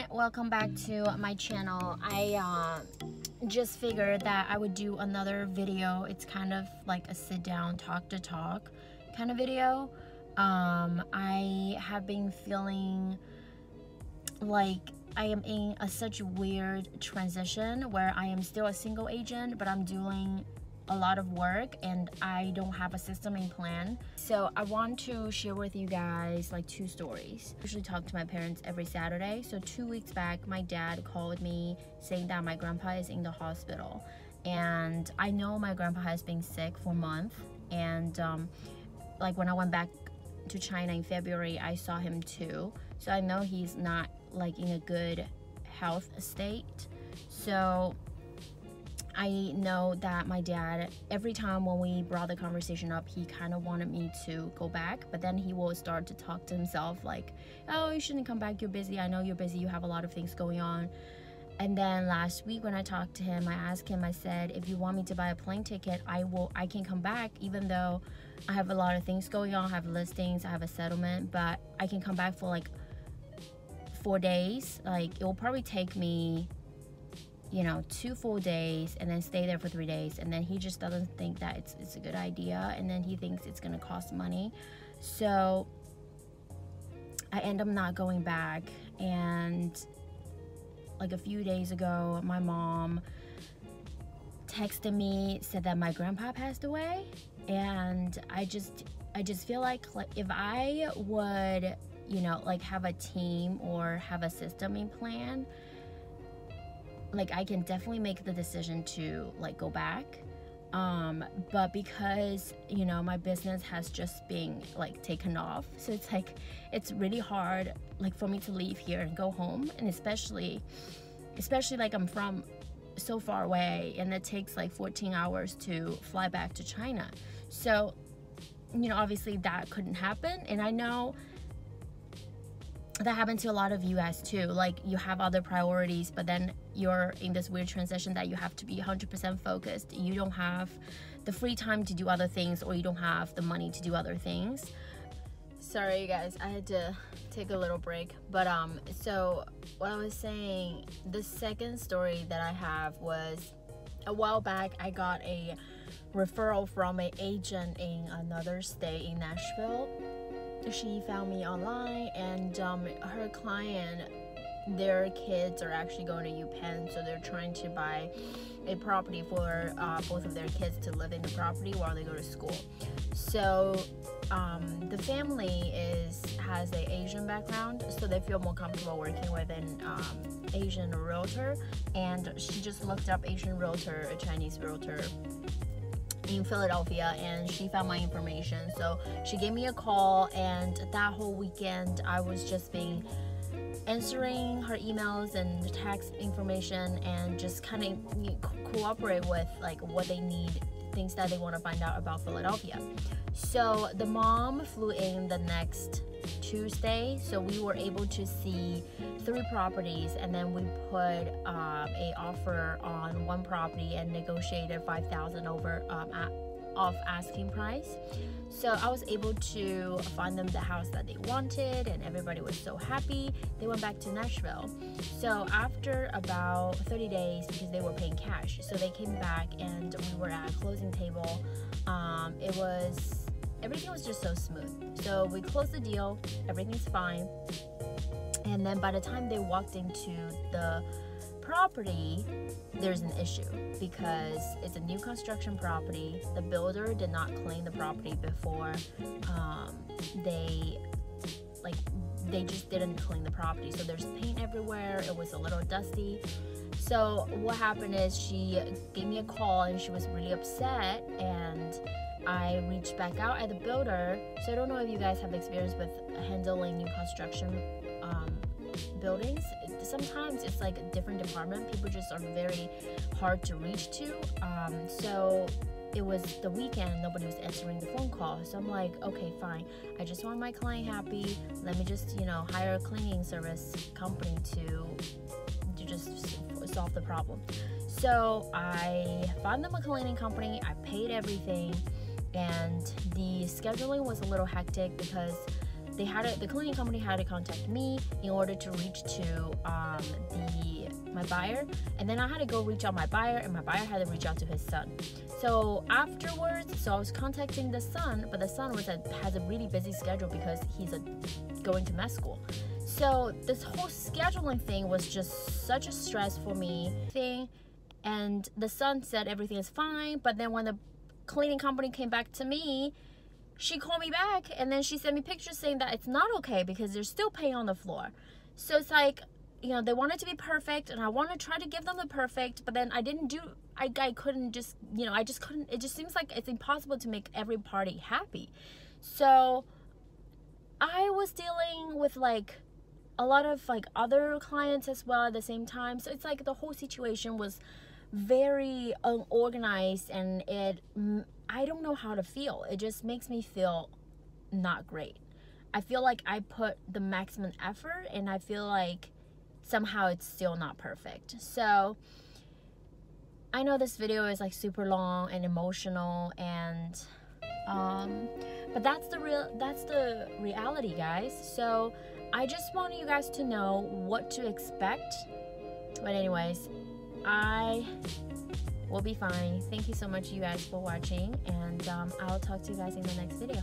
everyone, welcome back to my channel. I just figured that I would do another video. It's kind of like a sit down, talk to talk kind of video. I have been feeling like I am in such a weird transition where I am still a single agent, but I'm doing a lot of work and I don't have a system in plan. So I want to share with you guys like two stories. I usually talk to my parents every Saturday. So 2 weeks back, my dad called me saying that my grandpa is in the hospital. And I know my grandpa has been sick for a month. And like when I went back to China in February, I saw him too. So I know he's not like in a good health state. So I know that my dad, every time when we brought the conversation up, he kind of wanted me to go back, but then he will start to talk to himself like, oh, you shouldn't come back, you're busy, I know you're busy, you have a lot of things going on. And then last week when I talked to him, I asked him, I said, if you want me to buy a plane ticket, I can come back, even though I have a lot of things going on, I have listings, I have a settlement, but I can come back for like 4 days. Like it will probably take me, you know, 2 full days and then stay there for 3 days. And then he just doesn't think that it's a good idea, and then he thinks it's gonna cost money. So I end up not going back. And like a few days ago, my mom texted me, said that my grandpa passed away. And I just feel like if I would, you know, like have a team or have a system in plan, like I can definitely make the decision to like go back, but because, you know, my business has just been like taken off, so it's like it's really hard like for me to leave here and go home, and especially like I'm from so far away and it takes like 14 hours to fly back to China. So, you know, obviously that couldn't happen, and I know that happened to a lot of us too. Like you have other priorities, but then you're in this weird transition that you have to be 100% focused. You don't have the free time to do other things, or you don't have the money to do other things. Sorry you guys, I had to take a little break. But so what I was saying, the second story that I have was a while back I got a referral from an agent in another state in Nashville. She found me online, and her client, their kids are actually going to UPenn, so they're trying to buy a property for both of their kids to live in the property while they go to school. So the family has an Asian background, so they feel more comfortable working with an Asian realtor. And she just looked up Asian realtor, a Chinese realtor in Philadelphia, and she found my information. So she gave me a call, and that whole weekend I was just answering her emails and text information, and just kind of cooperate with like what they need, things that they want to find out about Philadelphia. So the mom flew in the next Tuesday, so we were able to see 3 properties, and then we put a offer on one property and negotiated $5,000 off asking price. So I was able to find them the house that they wanted, and everybody was so happy. They went back to Nashville. So after about 30 days, because they were paying cash, so they came back and we were at a closing table. Everything was just so smooth. So we closed the deal, everything's fine. And then by the time they walked into the property, there's an issue because it's a new construction property. The builder did not claim the property before. They just didn't clean the property, so there's paint everywhere. It was a little dusty. So what happened is she gave me a call and she was really upset, and I reached back out at the builder. So I don't know if you guys have experience with handling new construction buildings. Sometimes it's like a different department, people just are very hard to reach to. So it was the weekend, nobody was answering the phone call. So I'm like, okay, fine, I just want my client happy, let me just, you know, hire a cleaning service company to just solve the problem. So I found them a cleaning company, I paid everything, and the scheduling was a little hectic because they had the cleaning company had to contact me in order to reach to my buyer, and then I had to go reach out my buyer, and my buyer had to reach out to his son. So afterwards, so I was contacting the son, but the son has a really busy schedule because he's going to med school. So this whole scheduling thing was just such a stress for me. And the son said everything is fine, but then when the cleaning company came back to me, she called me back, and then she sent me pictures saying that it's not okay because there's still paint on the floor. So it's like, you know, they want it to be perfect, and I want to try to give them the perfect, but then I couldn't just, you know, I just couldn't. It just seems like it's impossible to make every party happy. So I was dealing with like a lot of like other clients as well at the same time. So it's like the whole situation was very unorganized, and I don't know how to feel. It just makes me feel not great. I feel like I put the maximum effort, and I feel like somehow it's still not perfect. So I know this video is like super long and emotional, and but that's the reality, guys. So I just want you guys to know what to expect. But anyways, I will be fine. Thank you so much, you guys, for watching, and I'll talk to you guys in the next video.